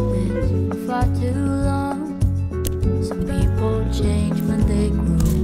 it far too long. Some people change when they grow.